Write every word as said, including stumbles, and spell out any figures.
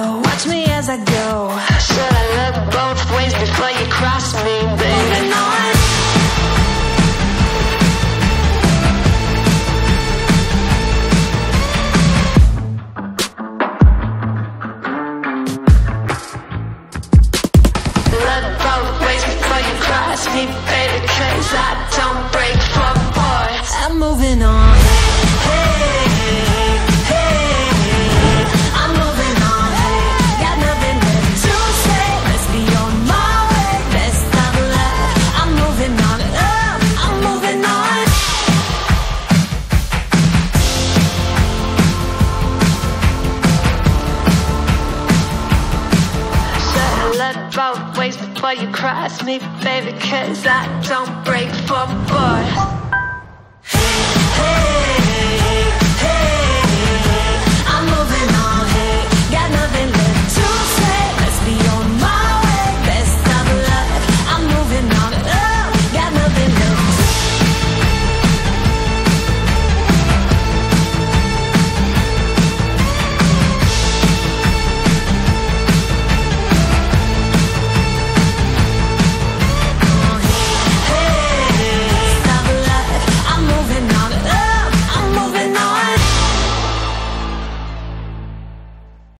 window, watch me as I go. Should I look both ways before you cross me, baby? Moving on. Look both ways before you cross me, baby, 'cause I don't break for boys. I'm moving on. Both ways before you cross me, baby, 'cause I don't break for boys. Hey, hey.